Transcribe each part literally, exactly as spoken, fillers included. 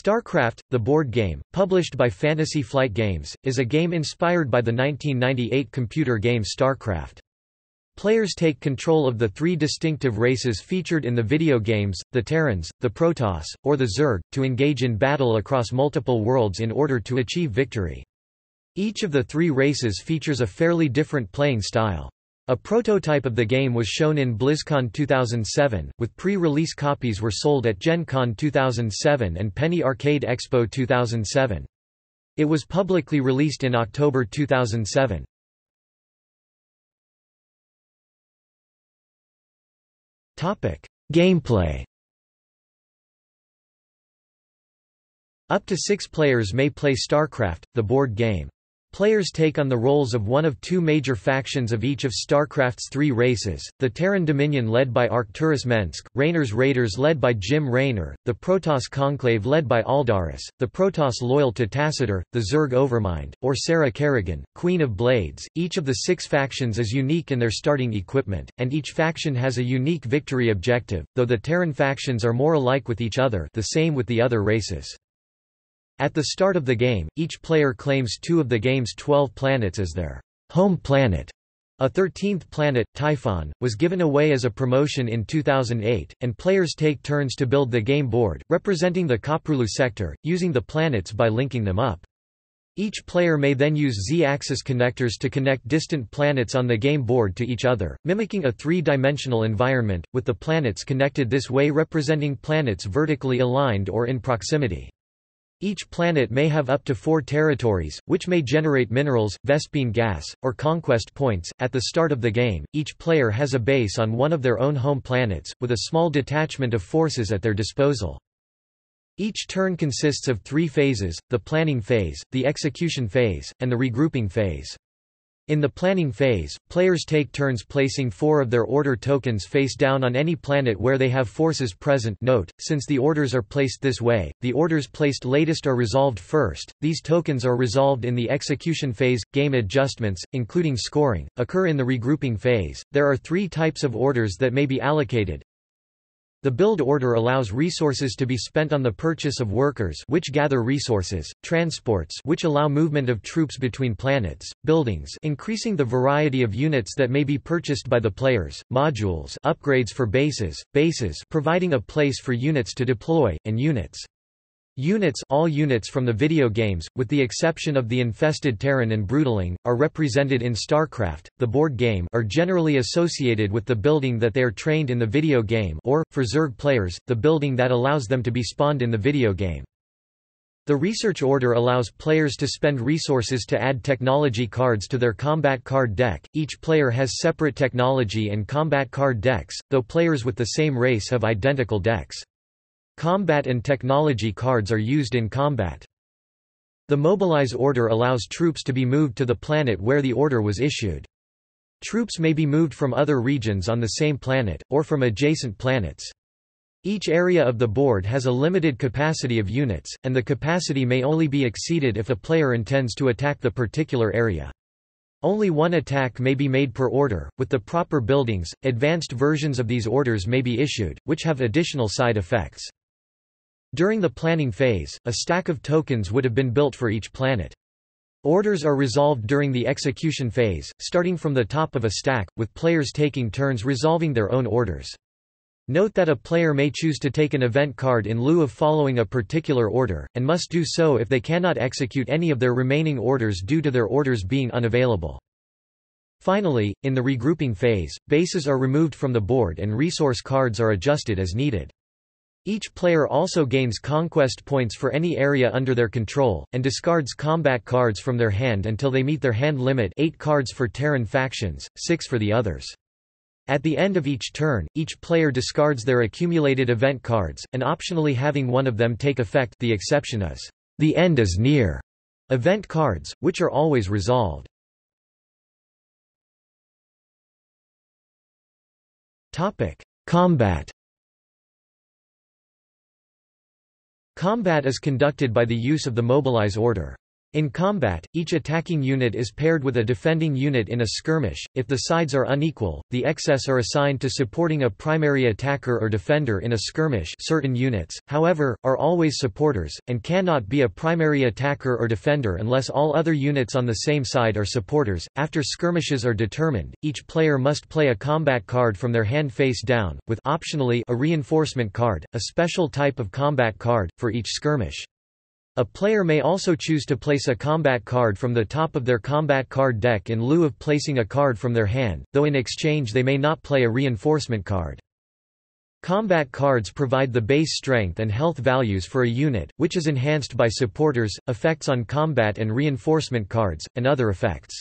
StarCraft, the board game, published by Fantasy Flight Games, is a game inspired by the nineteen ninety-eight computer game StarCraft. Players take control of the three distinctive races featured in the video games, the Terrans, the Protoss, or the Zerg, to engage in battle across multiple worlds in order to achieve victory. Each of the three races features a fairly different playing style. A prototype of the game was shown in BlizzCon two thousand seven, with pre-release copies were sold at Gen Con two thousand seven and Penny Arcade Expo two thousand seven. It was publicly released in October two thousand seven. Topic: Gameplay. Up to six players may play StarCraft, the board game. Players take on the roles of one of two major factions of each of StarCraft's three races, the Terran Dominion led by Arcturus Mensk, Raynor's Raiders led by Jim Raynor, the Protoss Conclave led by Aldaris, the Protoss loyal to Tassadar, the Zerg Overmind, or Sarah Kerrigan, Queen of Blades. Each of the six factions is unique in their starting equipment, and each faction has a unique victory objective, though the Terran factions are more alike with each other, the same with the other races. At the start of the game, each player claims two of the game's twelve planets as their home planet. A thirteenth planet, Typhon, was given away as a promotion in two thousand eight, and players take turns to build the game board, representing the Koprulu sector, using the planets by linking them up. Each player may then use Z-axis connectors to connect distant planets on the game board to each other, mimicking a three-dimensional environment, with the planets connected this way representing planets vertically aligned or in proximity. Each planet may have up to four territories, which may generate minerals, Vespene gas, or conquest points. At the start of the game, each player has a base on one of their own home planets, with a small detachment of forces at their disposal. Each turn consists of three phases: the planning phase, the execution phase, and the regrouping phase. In the planning phase, players take turns placing four of their order tokens face down on any planet where they have forces present. Note, since the orders are placed this way, the orders placed latest are resolved first. These tokens are resolved in the execution phase. Game adjustments, including scoring, occur in the regrouping phase. There are three types of orders that may be allocated. The build order allows resources to be spent on the purchase of workers, which gather resources, transports, which allow movement of troops between planets, buildings, increasing the variety of units that may be purchased by the players, modules, upgrades for bases, bases providing a place for units to deploy, and units. Units, all units from the video games, with the exception of the infested Terran and Brutalisk, are represented in StarCraft, the board game, are generally associated with the building that they are trained in the video game or, for Zerg players, the building that allows them to be spawned in the video game. The research order allows players to spend resources to add technology cards to their combat card deck. Each player has separate technology and combat card decks, though players with the same race have identical decks. Combat and technology cards are used in combat. The mobilize order allows troops to be moved to the planet where the order was issued. Troops may be moved from other regions on the same planet, or from adjacent planets. Each area of the board has a limited capacity of units, and the capacity may only be exceeded if a player intends to attack the particular area. Only one attack may be made per order. With the proper buildings, advanced versions of these orders may be issued, which have additional side effects. During the planning phase, a stack of tokens would have been built for each planet. Orders are resolved during the execution phase, starting from the top of a stack, with players taking turns resolving their own orders. Note that a player may choose to take an event card in lieu of following a particular order, and must do so if they cannot execute any of their remaining orders due to their orders being unavailable. Finally, in the regrouping phase, bases are removed from the board and resource cards are adjusted as needed. Each player also gains conquest points for any area under their control, and discards combat cards from their hand until they meet their hand limit, eight cards for Terran factions, six for the others. At the end of each turn, each player discards their accumulated event cards, and optionally having one of them take effect. The exception is, "The end is near" event cards, which are always resolved. Combat. Combat is conducted by the use of the mobilize order. In combat, each attacking unit is paired with a defending unit in a skirmish. If the sides are unequal, the excess are assigned to supporting a primary attacker or defender in a skirmish. Certain units, however, are always supporters, and cannot be a primary attacker or defender unless all other units on the same side are supporters. After skirmishes are determined, each player must play a combat card from their hand face down, with optionally a reinforcement card, a special type of combat card, for each skirmish. A player may also choose to place a combat card from the top of their combat card deck in lieu of placing a card from their hand, though in exchange they may not play a reinforcement card. Combat cards provide the base strength and health values for a unit, which is enhanced by supporters, effects on combat and reinforcement cards, and other effects.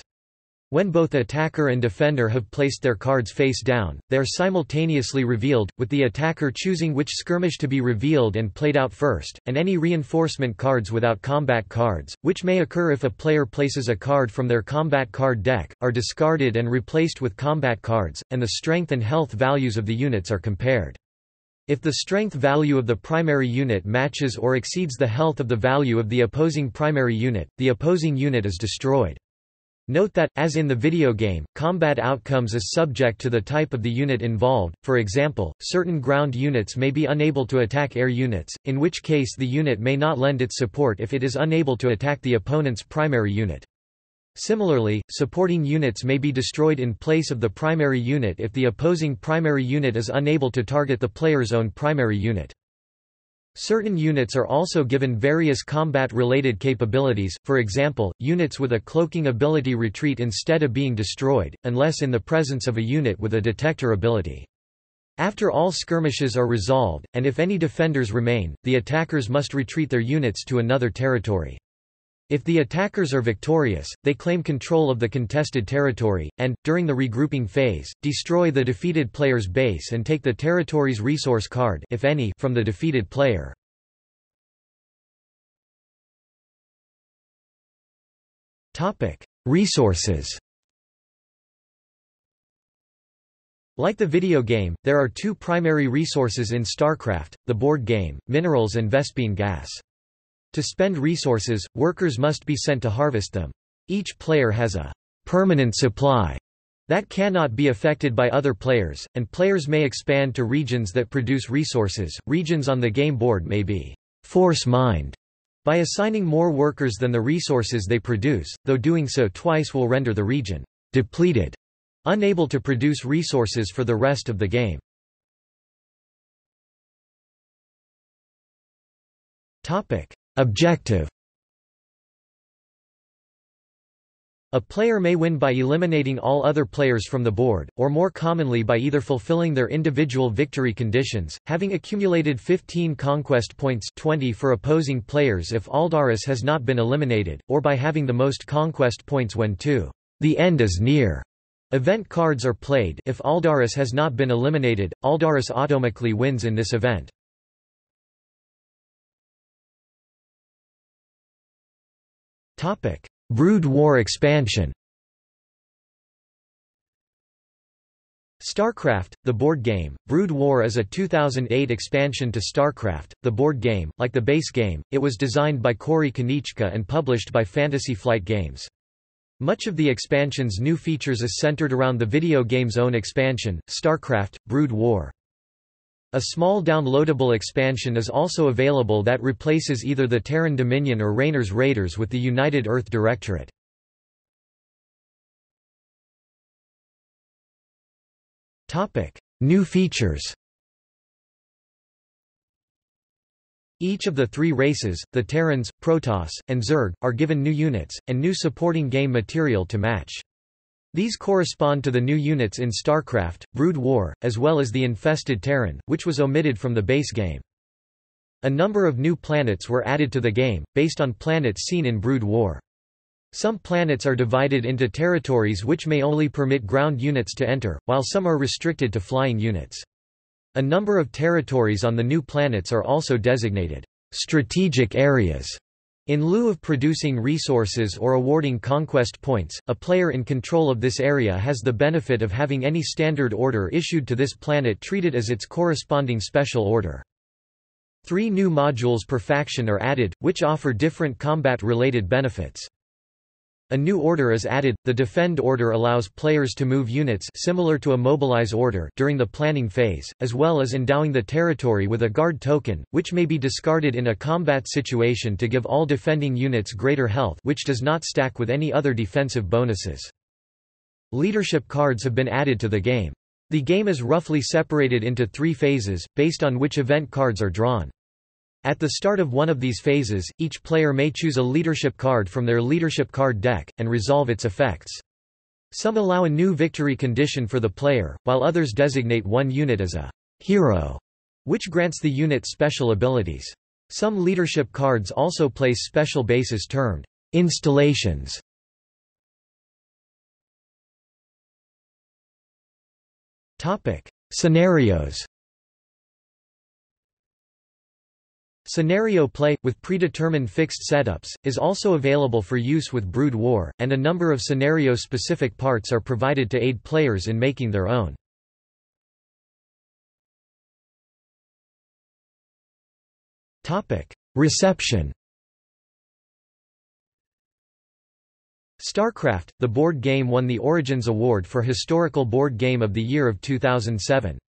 When both attacker and defender have placed their cards face down, they are simultaneously revealed, with the attacker choosing which skirmish to be revealed and played out first, and any reinforcement cards without combat cards, which may occur if a player places a card from their combat card deck, are discarded and replaced with combat cards, and the strength and health values of the units are compared. If the strength value of the primary unit matches or exceeds the health of the value of the opposing primary unit, the opposing unit is destroyed. Note that, as in the video game, combat outcomes is subject to the type of the unit involved. For example, certain ground units may be unable to attack air units, in which case the unit may not lend its support if it is unable to attack the opponent's primary unit. Similarly, supporting units may be destroyed in place of the primary unit if the opposing primary unit is unable to target the player's own primary unit. Certain units are also given various combat-related capabilities, for example, units with a cloaking ability retreat instead of being destroyed, unless in the presence of a unit with a detector ability. After all skirmishes are resolved, and if any defenders remain, the attackers must retreat their units to another territory. If the attackers are victorious, they claim control of the contested territory, and, during the regrouping phase, destroy the defeated player's base and take the territory's resource card, if any, from the defeated player. Resources. Like the video game, there are two primary resources in StarCraft, the board game, minerals and Vespene gas. To spend resources, workers must be sent to harvest them. Each player has a permanent supply that cannot be affected by other players, and players may expand to regions that produce resources. Regions on the game board may be force-mined by assigning more workers than the resources they produce, though doing so twice will render the region depleted, unable to produce resources for the rest of the game. Objective. A player may win by eliminating all other players from the board, or more commonly by either fulfilling their individual victory conditions, having accumulated fifteen conquest points, twenty for opposing players if Aldaris has not been eliminated, or by having the most conquest points when two "the end is near" event cards are played. If Aldaris has not been eliminated, Aldaris automatically wins in this event. Brood War expansion. StarCraft, the board game. Brood War is a two thousand eight expansion to StarCraft, the board game. Like the base game, it was designed by Corey Konieczka and published by Fantasy Flight Games. Much of the expansion's new features is centered around the video game's own expansion, StarCraft, Brood War. A small downloadable expansion is also available that replaces either the Terran Dominion or Raynor's Raiders with the United Earth Directorate. New features. Each of the three races, the Terrans, Protoss, and Zerg, are given new units, and new supporting game material to match. These correspond to the new units in StarCraft, Brood War, as well as the infested Terran, which was omitted from the base game. A number of new planets were added to the game, based on planets seen in Brood War. Some planets are divided into territories which may only permit ground units to enter, while some are restricted to flying units. A number of territories on the new planets are also designated strategic areas. In lieu of producing resources or awarding conquest points, a player in control of this area has the benefit of having any standard order issued to this planet treated as its corresponding special order. Three new modules per faction are added, which offer different combat-related benefits. A new order is added. The Defend order allows players to move units similar to a mobilize order during the planning phase, as well as endowing the territory with a guard token, which may be discarded in a combat situation to give all defending units greater health, which does not stack with any other defensive bonuses. Leadership cards have been added to the game. The game is roughly separated into three phases, based on which event cards are drawn. At the start of one of these phases, each player may choose a leadership card from their leadership card deck, and resolve its effects. Some allow a new victory condition for the player, while others designate one unit as a hero, which grants the unit special abilities. Some leadership cards also place special bases termed installations. Scenarios. Scenario play, with predetermined fixed setups, is also available for use with Brood War, and a number of scenario-specific parts are provided to aid players in making their own. Reception. StarCraft, the board game, won the Origins Award for Historical Board Game of the Year of two thousand seven.